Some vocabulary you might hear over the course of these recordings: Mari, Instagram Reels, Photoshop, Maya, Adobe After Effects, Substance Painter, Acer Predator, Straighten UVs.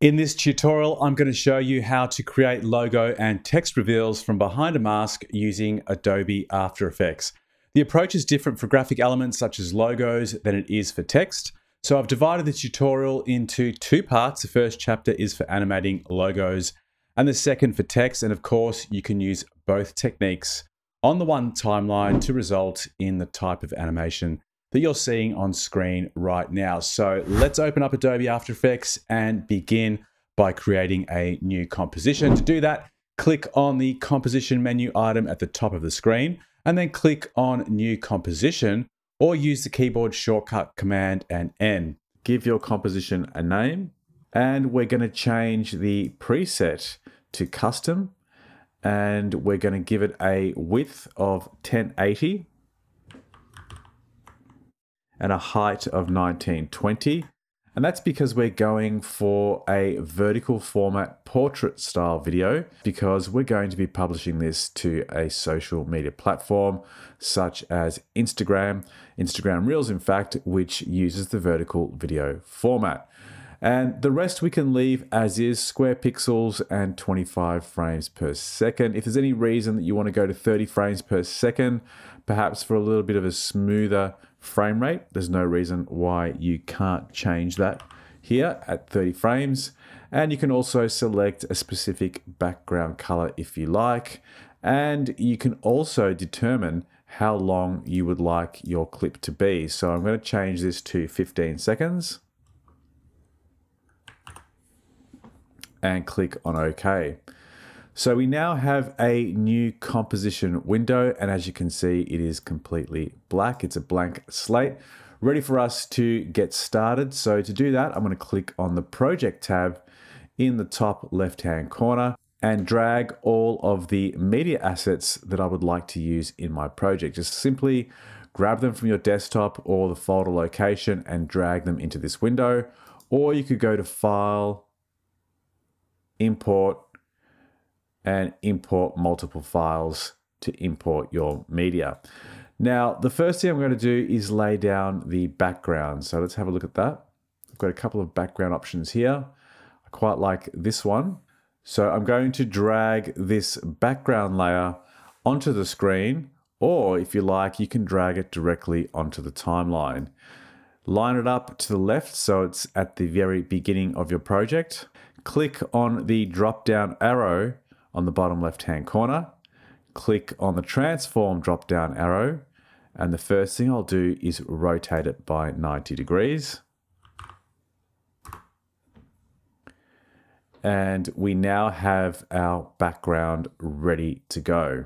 In this tutorial, I'm going to show you how to create logo and text reveals from behind a mask using Adobe After Effects. The approach is different for graphic elements such as logos than it is for text. So I've divided the tutorial into two parts. The first chapter is for animating logos and the second for text. And of course, you can use both techniques on the one timeline to result in the type of animation that you're seeing on screen right now. So let's open up Adobe After Effects and begin by creating a new composition. To do that, click on the composition menu item at the top of the screen and then click on new composition or use the keyboard shortcut command and N. Give your composition a name and we're going to change the preset to custom and we're going to give it a width of 1080. And a height of 1920. And that's because we're going for a vertical format portrait style video because we're going to be publishing this to a social media platform such as Instagram Reels, in fact, which uses the vertical video format. And the rest we can leave as is, square pixels and 25 frames per second. If there's any reason that you want to go to 30 frames per second, perhaps for a little bit of a smoother frame rate, there's no reason why you can't change that here at 30 frames. And you can also select a specific background color if you like. And you can also determine how long you would like your clip to be. So I'm going to change this to 15 seconds. And click on OK. So we now have a new composition window, and as you can see, it is completely black. It's a blank slate, ready for us to get started. So to do that, I'm going to click on the Project tab in the top left-hand corner and drag all of the media assets that I would like to use in my project. Just simply grab them from your desktop or the folder location and drag them into this window, or you could go to File, Import, and import multiple files to import your media. Now, the first thing I'm going to do is lay down the background. So let's have a look at that. I've got a couple of background options here. I quite like this one. So I'm going to drag this background layer onto the screen, or if you like, you can drag it directly onto the timeline. Line it up to the left so it's at the very beginning of your project. Click on the drop-down arrow on the bottom left-hand corner. Click on the transform drop-down arrow. And the first thing I'll do is rotate it by 90 degrees. And we now have our background ready to go.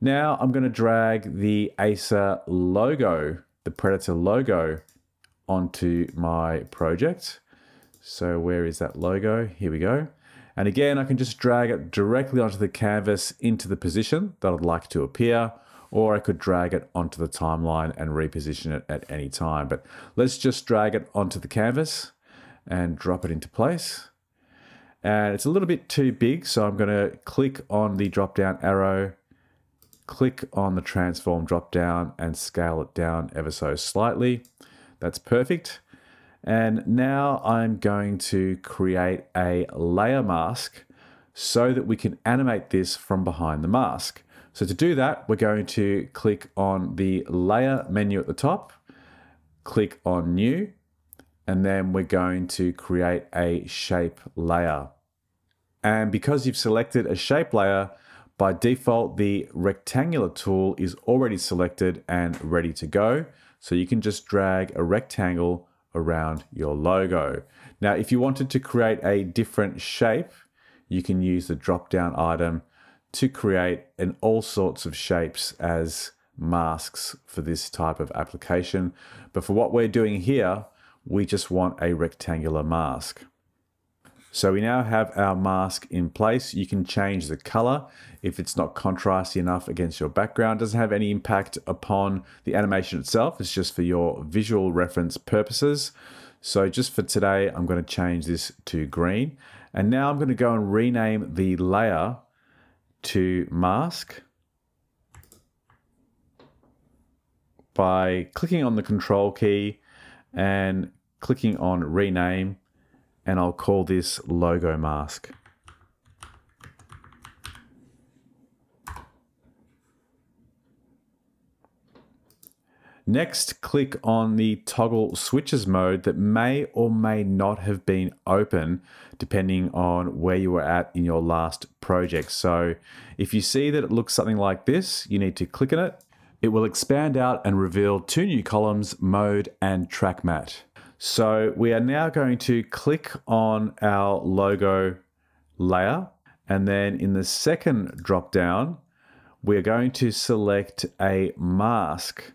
Now I'm going to drag the Acer logo, the Predator logo, onto my project. So where is that logo? Here we go. And again, I can just drag it directly onto the canvas into the position that I'd like to appear, or I could drag it onto the timeline and reposition it at any time. But let's just drag it onto the canvas and drop it into place. And it's a little bit too big, so I'm going to click on the drop-down arrow, click on the transform drop-down and scale it down ever so slightly. That's perfect. And now I'm going to create a layer mask so that we can animate this from behind the mask. So to do that, we're going to click on the layer menu at the top, click on new, and then we're going to create a shape layer. And because you've selected a shape layer, by default, the rectangular tool is already selected and ready to go. So you can just drag a rectangle around your logo. Now, if you wanted to create a different shape, you can use the drop-down item to create an all sorts of shapes as masks for this type of application. But for what we're doing here, we just want a rectangular mask. So we now have our mask in place. You can change the color if it's not contrasty enough against your background. It doesn't have any impact upon the animation itself. It's just for your visual reference purposes. So just for today, I'm going to change this to green. And now I'm going to go and rename the layer to mask by clicking on the control key and clicking on rename and I'll call this logo mask. Next, click on the toggle switches mode that may or may not have been open depending on where you were at in your last project. So if you see that it looks something like this, you need to click on it. It will expand out and reveal two new columns, mode and track mat. So we are now going to click on our logo layer, and then in the second drop down, we're going to select a mask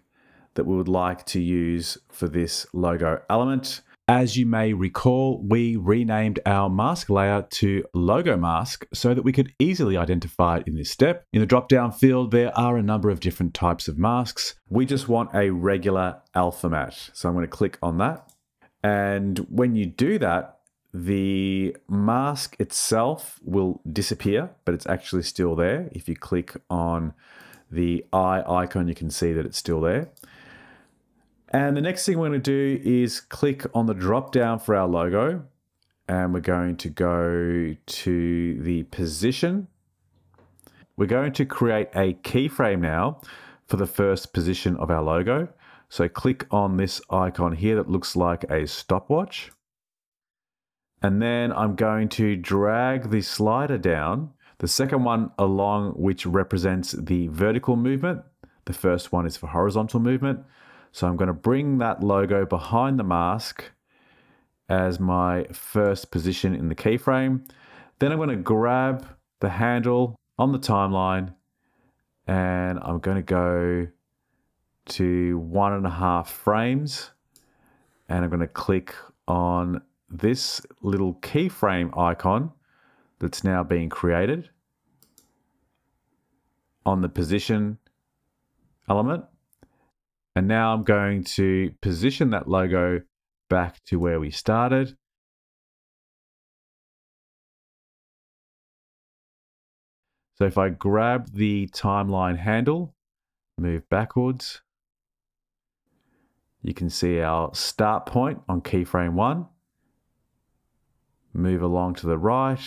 that we would like to use for this logo element. As you may recall, we renamed our mask layer to logo mask so that we could easily identify it in this step. In the drop-down field, there are a number of different types of masks. We just want a regular alpha mat. So I'm going to click on that. And when you do that, the mask itself will disappear, but it's actually still there. If you click on the eye icon, you can see that it's still there. And the next thing we're going to do is click on the drop down for our logo, and we're going to go to the position. We're going to create a keyframe now for the first position of our logo. So click on this icon here that looks like a stopwatch. And then I'm going to drag the slider down, the second one along which represents the vertical movement. The first one is for horizontal movement. So I'm going to bring that logo behind the mask as my first position in the keyframe. Then I'm going to grab the handle on the timeline, and I'm going to go to 1.5 frames, and I'm going to click on this little keyframe icon that's now being created on the position element. And now I'm going to position that logo back to where we started. So if I grab the timeline handle, move backwards, you can see our start point on keyframe 1. Move along to the right,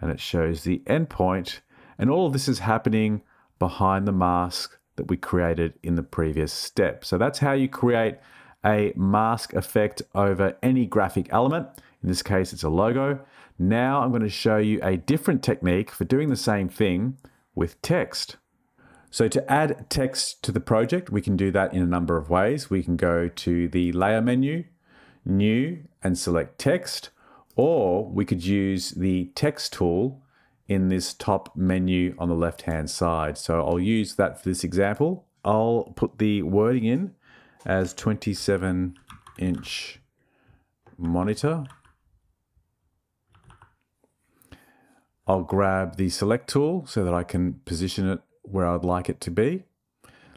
and it shows the end point. And all of this is happening behind the mask that we created in the previous step. So that's how you create a mask effect over any graphic element. In this case, it's a logo. Now I'm going to show you a different technique for doing the same thing with text. So to add text to the project, we can do that in a number of ways. We can go to the layer menu, new, and select text, or we could use the text tool in this top menu on the left-hand side. So I'll use that for this example. I'll put the wording in as 27-inch monitor. I'll grab the select tool so that I can position it where I'd like it to be.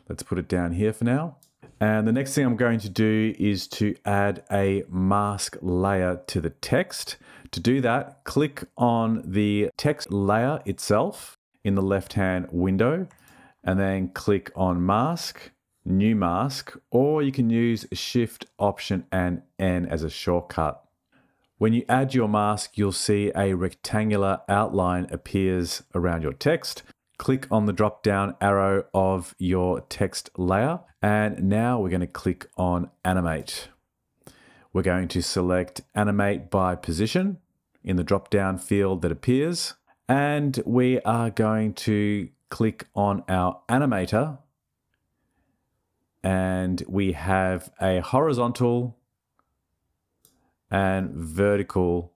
Let's put it down here for now. And the next thing I'm going to do is to add a mask layer to the text. To do that, click on the text layer itself in the left-hand window, and then click on mask, new mask, or you can use Shift, Option, and N as a shortcut. When you add your mask, you'll see a rectangular outline appears around your text. Click on the drop-down arrow of your text layer, and now we're going to click on animate. We're going to select animate by position in the drop-down field that appears, and we are going to click on our animator, and we have a horizontal and vertical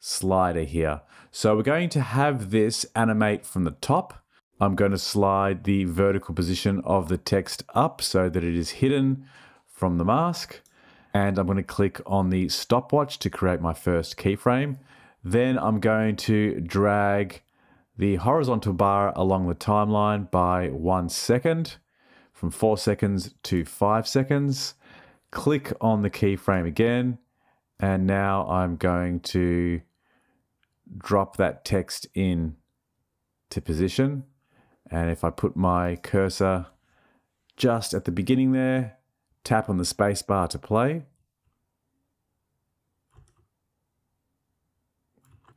slider here. So we're going to have this animate from the top. I'm going to slide the vertical position of the text up so that it is hidden from the mask. And I'm going to click on the stopwatch to create my first keyframe. Then I'm going to drag the horizontal bar along the timeline by 1 second, from 4 seconds to 5 seconds. Click on the keyframe again. And now I'm going to drop that text in to position. And if I put my cursor just at the beginning there, tap on the spacebar to play.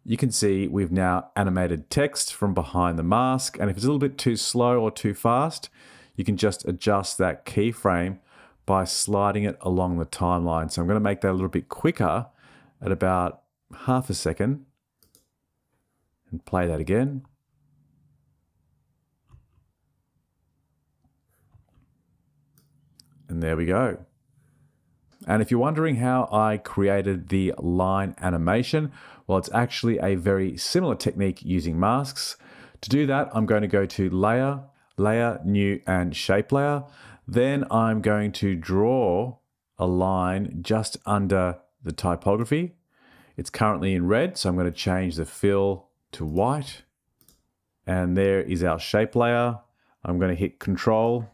you can see we've now animated text from behind the mask. And if it's a little bit too slow or too fast, you can just adjust that keyframe by sliding it along the timeline. So I'm going to make that a little bit quicker at about half a second and play that again. And there we go. And if you're wondering how I created the line animation, well, it's actually a very similar technique using masks. To do that, I'm going to go to Layer, Layer, New and Shape Layer. Then I'm going to draw a line just under the typography. It's currently in red, so I'm going to change the fill to white. And there is our shape layer. I'm going to hit Control,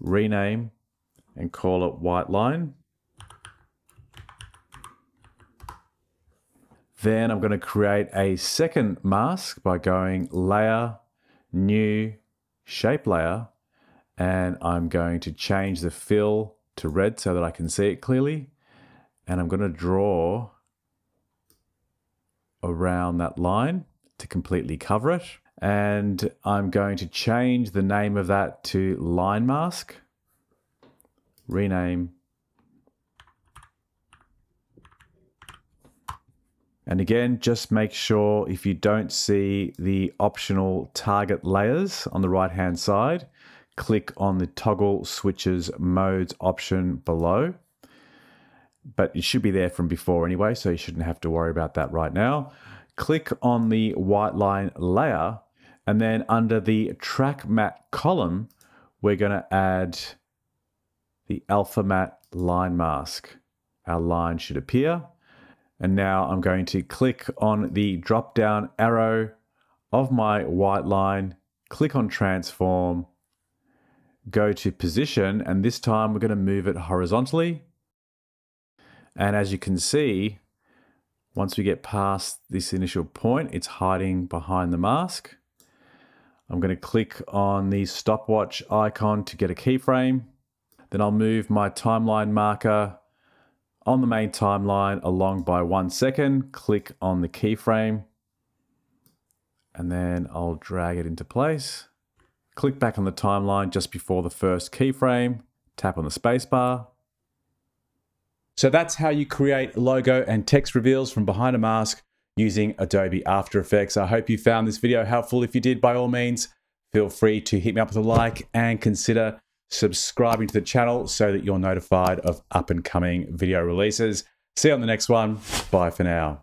rename, and call it white line. Then I'm going to create a second mask by going Layer, New, Shape Layer, and I'm going to change the fill to red so that I can see it clearly. And I'm going to draw around that line to completely cover it. And I'm going to change the name of that to Line Mask. Rename. And again, just make sure if you don't see the optional target layers on the right-hand side, click on the toggle switches modes option below. But it should be there from before anyway, so you shouldn't have to worry about that right now. Click on the white line layer, and then under the track mat column, we're going to add the alpha matte line mask. Our line should appear. And now I'm going to click on the drop down arrow of my white line, click on transform, go to position, and this time we're going to move it horizontally. And as you can see, once we get past this initial point, it's hiding behind the mask. I'm going to click on the stopwatch icon to get a keyframe. Then I'll move my timeline marker on the main timeline along by 1 second, click on the keyframe, and then I'll drag it into place. Click back on the timeline just before the first keyframe, tap on the spacebar. So that's how you create logo and text reveals from behind a mask using Adobe After Effects. I hope you found this video helpful. If you did, by all means, feel free to hit me up with a like and consider subscribing to the channel so that you're notified of up and coming video releases. See you on the next one. Bye for now.